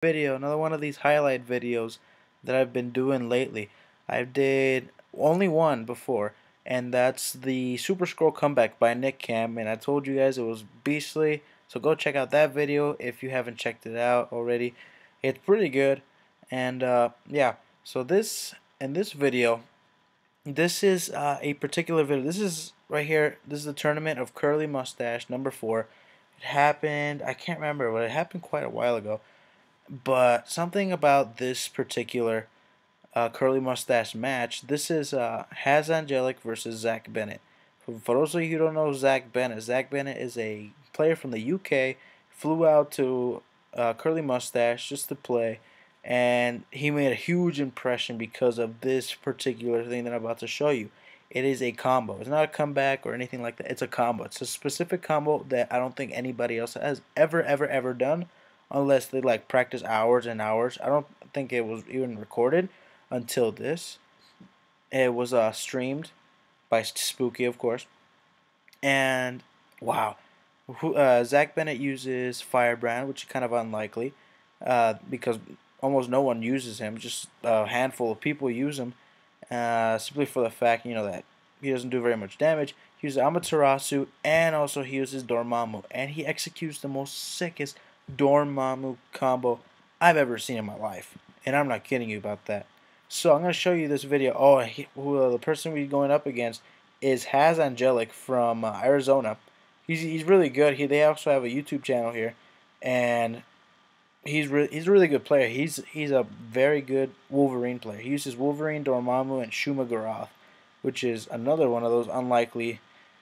video, another one of these highlight videos that I've been doing lately. I did only one before, and that's the Super Scroll Comeback by Nick Cam, and I told you guys it was beastly, so go check out that video if you haven't checked it out already. It's pretty good. And yeah, so in this video, this is a particular video. This is right here. This is the tournament of Curleh Mustache #4. It happened, I can't remember, but it happened quite a while ago. But something about this particular Curleh Mustache match, this is Haz Angelic versus Zack Bennett. For those of you who don't know Zack Bennett is a player from the UK, flew out to Curleh Mustache just to play, and he made a huge impression because of this particular thing that I'm about to show you. It is a combo. It's not a comeback or anything like that. It's a combo. It's a specific combo that I don't think anybody else has ever done, unless they like practice hours and hours. I don't think it was even recorded until this. It was streamed by Spooky, of course. And wow, Zack Bennett uses Firebrand, which is kind of unlikely because almost no one uses him. Just a handful of people use him, simply for the fact, you know, that he doesn't do very much damage. He uses Amaterasu, and also he uses Dormammu, and he executes the most sickest Dormammu combo I've ever seen in my life, and I'm not kidding you about that. So I'm going to show you this video. Oh, the person we're going up against is Haz Angelic from Arizona. He's really good. They also have a YouTube channel here, and he's a really good player. He's a very good Wolverine player. He uses Wolverine, Dormammu, and Shuma-Gorath, which is another one of those unlikely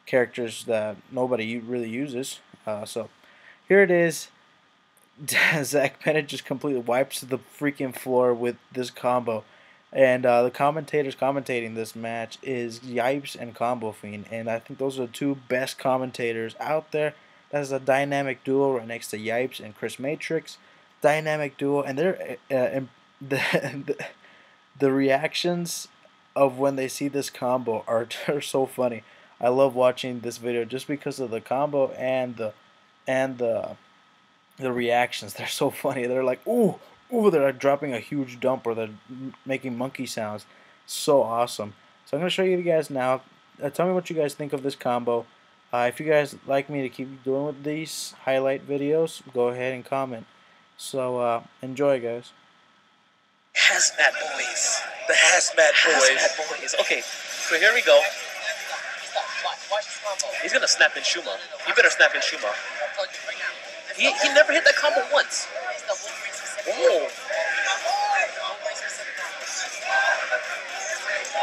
characters that nobody really uses. So here it is. Zack Bennett just completely wipes the freaking floor with this combo, and the commentators commentating this match is Yipes and Combofiend, and I think those are the two best commentators out there. That's a dynamic duo right next to Yipes and Chris Matrix. Dynamic duo, and they're the reactions of when they see this combo are so funny. I love watching this video just because of the combo and the reactions. They're so funny. They're like, ooh, ooh, they're dropping a huge dump, or they're making monkey sounds. So awesome. So I'm going to show you guys now. Tell me what you guys think of this combo. If you guys like me to keep doing with these highlight videos, go ahead and comment. So enjoy, guys. Hazmat Boys. The Hazmat Boys. Hazmat Boys. Okay, so here we go. He's going to snap in Shuma. You better snap in Shuma. He never hit that combo once. Whoa.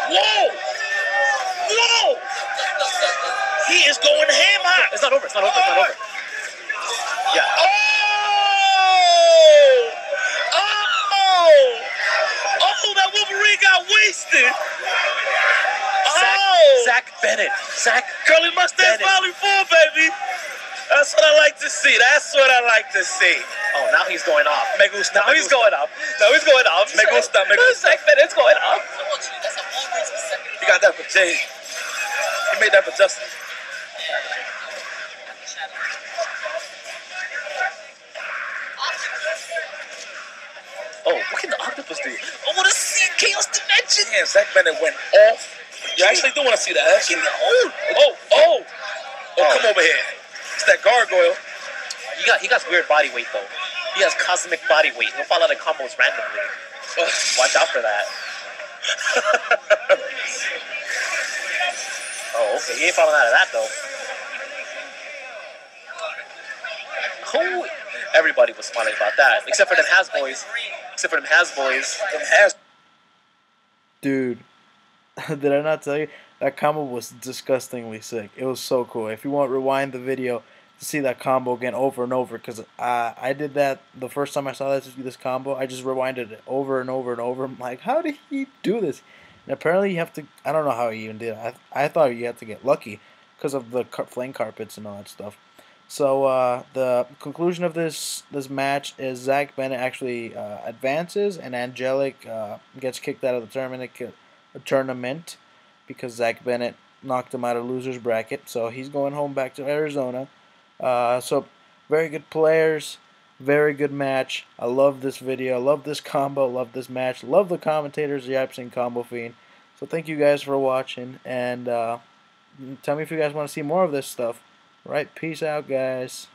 Whoa. Whoa. He is going ham high. It's not over. It's not over. It's not over. Yeah. Oh. Oh. Oh, that Wolverine got wasted. Oh. Zack Bennett. Zack Curleh Mustache finally full, baby. That's what I like to see. That's what I like to see. Oh, now he's going off. Me gusta. Now he's going up. Now he's going up. Me gusta. Me gusta. Zack Bennett's going up. You got that for Jay. You made that for Justin. Oh, what can the octopus do? I want to see Chaos Dimension. And Zack Bennett went off. You actually do want to see that. Actually, oh, oh, oh. Oh, come over here. It's that gargoyle. He got weird body weight, though. He has cosmic body weight. He'll fall out of combos randomly. Watch out for that. Oh, okay. He ain't falling out of that, though. Oh, everybody was smiling about that, except for them Haz Boys. Except for them Haz Boys. Them Haz. Dude, did I not tell you? That combo was disgustingly sick. It was so cool. If you want, rewind the video to see that combo again over and over, because I did that the first time I saw this combo. I just rewinded it over and over and over. I'm like, how did he do this? And apparently you have to, I don't know how he even did it. I thought you had to get lucky because of the flame carpets and all that stuff. So the conclusion of this match is Zack Bennett actually advances, and Angelic gets kicked out of the tournament. Because Zack Bennett knocked him out of loser's bracket. So he's going home back to Arizona. So very good players. Very good match. I love this video. I love this combo. Love this match. Love the commentators, Yipes and Combofiend. So thank you guys for watching, and tell me if you guys want to see more of this stuff. All right, peace out, guys.